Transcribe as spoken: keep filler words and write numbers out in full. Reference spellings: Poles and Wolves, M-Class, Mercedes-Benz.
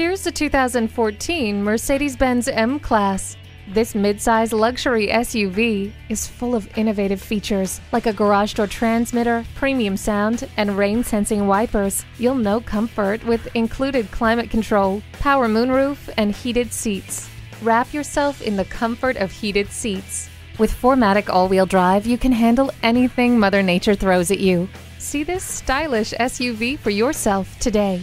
Here's the two thousand fourteen Mercedes-Benz M-Class. This midsize luxury S U V is full of innovative features like a garage door transmitter, premium sound, and rain-sensing wipers. You'll know comfort with included climate control, power moonroof, and heated seats. Wrap yourself in the comfort of heated seats. With four matic all-wheel drive, you can handle anything Mother Nature throws at you. See this stylish S U V for yourself today.